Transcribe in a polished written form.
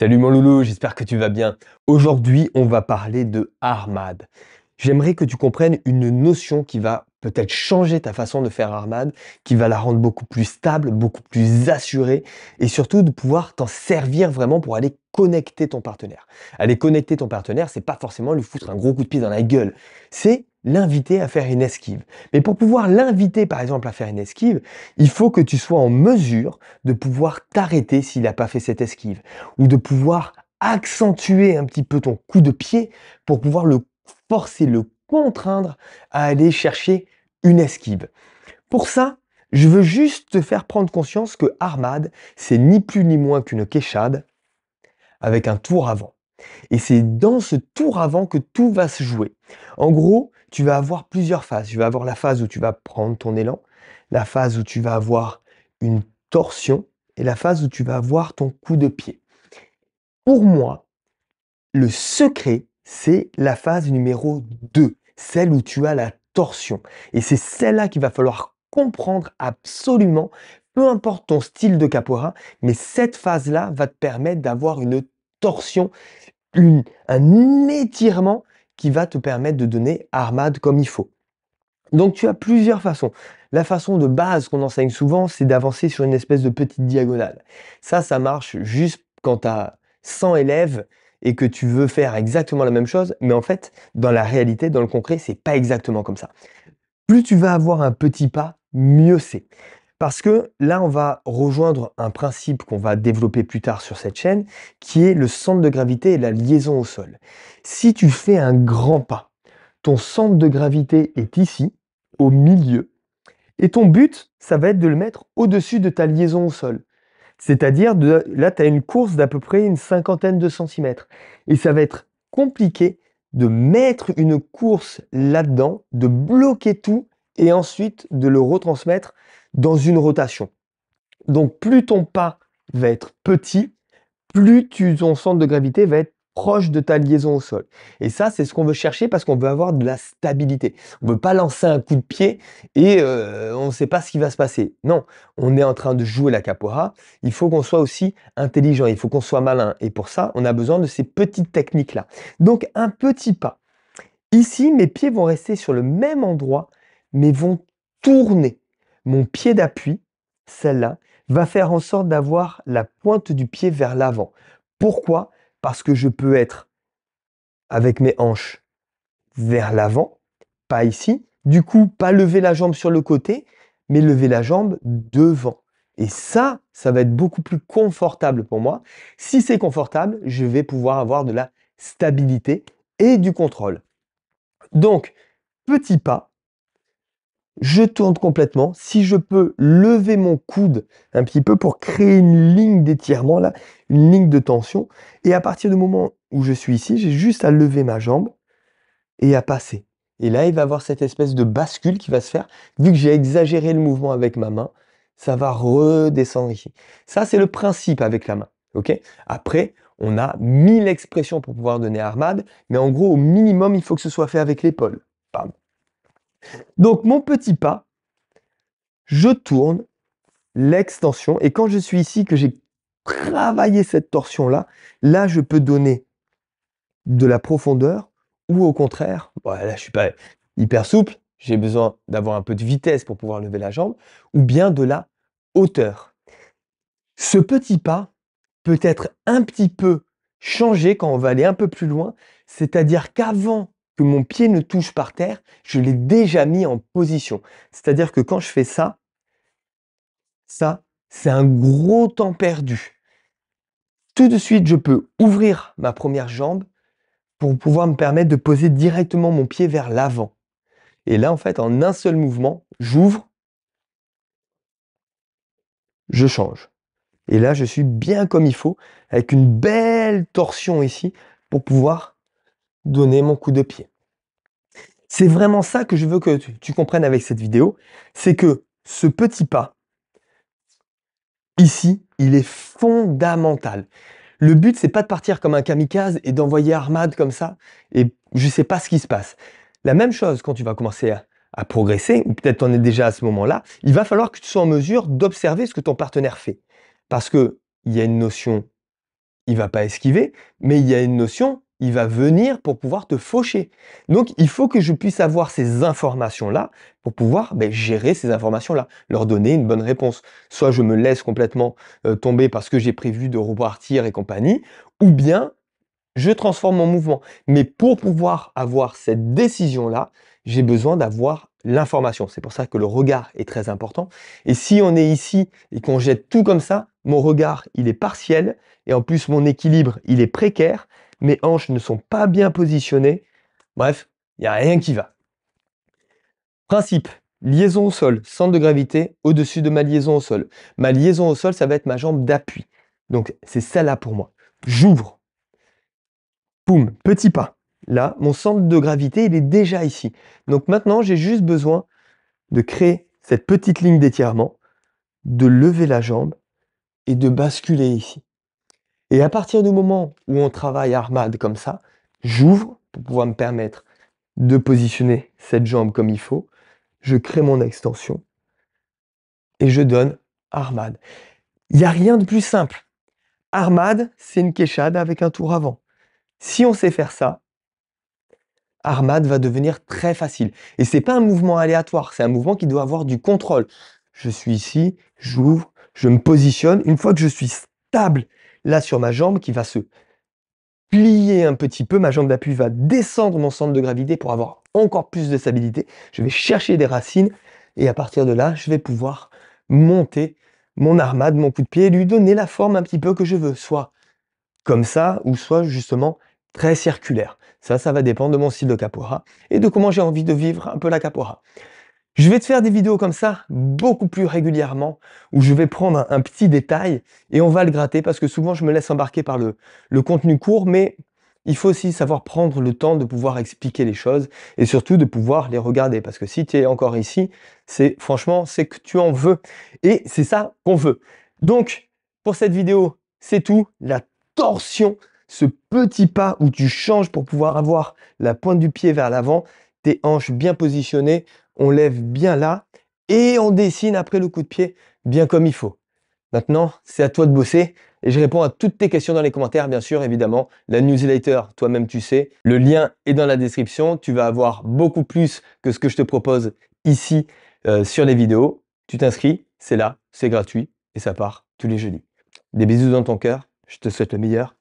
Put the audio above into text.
Salut mon loulou, j'espère que tu vas bien. Aujourd'hui, on va parler de Armada. J'aimerais que tu comprennes une notion qui va peut-être changer ta façon de faire Armada, qui va la rendre beaucoup plus stable, beaucoup plus assurée et surtout de pouvoir t'en servir vraiment pour aller connecter ton partenaire. Aller connecter ton partenaire, c'est pas forcément lui foutre un gros coup de pied dans la gueule, c'est l'inviter à faire une esquive. Mais pour pouvoir l'inviter par exemple à faire une esquive, il faut que tu sois en mesure de pouvoir t'arrêter s'il n'a pas fait cette esquive ou de pouvoir accentuer un petit peu ton coup de pied pour pouvoir le forcer, le contraindre à aller chercher une esquive. Pour ça, je veux juste te faire prendre conscience que Armada, c'est ni plus ni moins qu'une queixade avec un tour avant. Et c'est dans ce tour avant que tout va se jouer. En gros, tu vas avoir plusieurs phases. Tu vas avoir la phase où tu vas prendre ton élan, la phase où tu vas avoir une torsion et la phase où tu vas avoir ton coup de pied. Pour moi, le secret, c'est la phase numéro 2, celle où tu as la torsion. Et c'est celle-là qu'il va falloir comprendre absolument, peu importe ton style de capoeira, mais cette phase-là va te permettre d'avoir une torsion, un étirement qui va te permettre de donner Armada comme il faut. Donc tu as plusieurs façons. La façon de base qu'on enseigne souvent, c'est d'avancer sur une espèce de petite diagonale. Ça marche juste quand tu as 100 élèves et que tu veux faire exactement la même chose, mais en fait, dans la réalité, dans le concret, c'est pas exactement comme ça. Plus tu vas avoir un petit pas, mieux c'est. Parce que là, on va rejoindre un principe qu'on va développer plus tard sur cette chaîne, qui est le centre de gravité et la liaison au sol. Si tu fais un grand pas, ton centre de gravité est ici, au milieu, et ton but, ça va être de le mettre au-dessus de ta liaison au sol. C'est-à-dire, là, tu as une course d'à peu près une cinquantaine de centimètres. Et ça va être compliqué de mettre une course là-dedans, de bloquer tout et ensuite de le retransmettre dans une rotation. Donc, plus ton pas va être petit, plus ton centre de gravité va être proche de ta liaison au sol. Et ça, c'est ce qu'on veut chercher parce qu'on veut avoir de la stabilité. On ne veut pas lancer un coup de pied et on ne sait pas ce qui va se passer. Non, on est en train de jouer la capoeira. Il faut qu'on soit aussi intelligent, il faut qu'on soit malin. Et pour ça, on a besoin de ces petites techniques-là. Donc, un petit pas. Ici, mes pieds vont rester sur le même endroit, mais vont tourner. Mon pied d'appui, celle-là, va faire en sorte d'avoir la pointe du pied vers l'avant. Pourquoi ? Parce que je peux être avec mes hanches vers l'avant, pas ici. Du coup, pas lever la jambe sur le côté, mais lever la jambe devant. Et ça va être beaucoup plus confortable pour moi. Si c'est confortable, je vais pouvoir avoir de la stabilité et du contrôle. Donc, petit pas, je tourne complètement. Si je peux lever mon coude un petit peu pour créer une ligne d'étirement, là, une ligne de tension. Et à partir du moment où je suis ici, j'ai juste à lever ma jambe et à passer. Et là, il va y avoir cette espèce de bascule qui va se faire. Vu que j'ai exagéré le mouvement avec ma main, ça va redescendre ici. Ça, c'est le principe avec la main. Okay ? Après, on a 1000 expressions pour pouvoir donner Armada. Mais en gros, au minimum, il faut que ce soit fait avec l'épaule. Pardon. Donc, mon petit pas, je tourne l'extension. Et quand je suis ici, que j'ai travaillé cette torsion-là, là, je peux donner de la profondeur ou au contraire, bon, là, je ne suis pas hyper souple, j'ai besoin d'avoir un peu de vitesse pour pouvoir lever la jambe ou bien de la hauteur. Ce petit pas peut être un petit peu changé quand on va aller un peu plus loin, c'est-à-dire qu'avant que mon pied ne touche par terre, je l'ai déjà mis en position. C'est-à-dire que quand je fais ça, c'est un gros temps perdu. Tout de suite, je peux ouvrir ma première jambe pour pouvoir me permettre de poser directement mon pied vers l'avant. Et là, en fait, en un seul mouvement, j'ouvre, je change. Et là, je suis bien comme il faut, avec une belle torsion ici, pour pouvoir donner mon coup de pied. C'est vraiment ça que je veux que tu comprennes avec cette vidéo, c'est que ce petit pas, ici, il est fondamental. Le but, c'est pas de partir comme un kamikaze et d'envoyer Armada comme ça, et je sais pas ce qui se passe. La même chose, quand tu vas commencer à progresser, ou peut-être t'en es déjà à ce moment-là, il va falloir que tu sois en mesure d'observer ce que ton partenaire fait. Parce qu'il y a une notion il va pas esquiver, mais il y a une notion, il va venir pour pouvoir te faucher. Donc, il faut que je puisse avoir ces informations-là pour pouvoir gérer ces informations-là, leur donner une bonne réponse. Soit je me laisse complètement tomber parce que j'ai prévu de repartir et compagnie, ou bien je transforme mon mouvement. Mais pour pouvoir avoir cette décision-là, j'ai besoin d'avoir l'information. C'est pour ça que le regard est très important. Et si on est ici et qu'on jette tout comme ça, mon regard, il est partiel. Et en plus, mon équilibre, il est précaire. Mes hanches ne sont pas bien positionnées. Bref, il n'y a rien qui va. Principe, liaison au sol, centre de gravité au-dessus de ma liaison au sol. Ma liaison au sol, ça va être ma jambe d'appui. Donc, c'est celle-là pour moi. J'ouvre. Poum, petit pas. Là, mon centre de gravité, il est déjà ici. Donc maintenant, j'ai juste besoin de créer cette petite ligne d'étirement, de lever la jambe et de basculer ici. Et à partir du moment où on travaille Armada comme ça, j'ouvre pour pouvoir me permettre de positionner cette jambe comme il faut. Je crée mon extension et je donne Armada. Il n'y a rien de plus simple. Armada, c'est une queixada avec un tour avant. Si on sait faire ça, Armada va devenir très facile. Et ce n'est pas un mouvement aléatoire, c'est un mouvement qui doit avoir du contrôle. Je suis ici, j'ouvre, je me positionne. Une fois que je suis stable, là sur ma jambe qui va se plier un petit peu, ma jambe d'appui va descendre mon centre de gravité pour avoir encore plus de stabilité. Je vais chercher des racines et à partir de là, je vais pouvoir monter mon Armada, mon coup de pied et lui donner la forme un petit peu que je veux. Soit comme ça ou soit justement très circulaire. Ça va dépendre de mon style de capoeira et de comment j'ai envie de vivre un peu la capoeira. Je vais te faire des vidéos comme ça, beaucoup plus régulièrement, où je vais prendre un petit détail et on va le gratter parce que souvent je me laisse embarquer par le contenu court, mais il faut aussi savoir prendre le temps de pouvoir expliquer les choses et surtout de pouvoir les regarder parce que si tu es encore ici, franchement, c'est que tu en veux et c'est ça qu'on veut. Donc, pour cette vidéo, c'est tout. La torsion, ce petit pas où tu changes pour pouvoir avoir la pointe du pied vers l'avant, tes hanches bien positionnées, on lève bien là et on dessine après le coup de pied bien comme il faut. Maintenant, c'est à toi de bosser et je réponds à toutes tes questions dans les commentaires, bien sûr, évidemment. La newsletter, toi-même tu sais, le lien est dans la description. Tu vas avoir beaucoup plus que ce que je te propose ici sur les vidéos. Tu t'inscris, c'est là, c'est gratuit et ça part tous les jeudis. Des bisous dans ton cœur, je te souhaite le meilleur.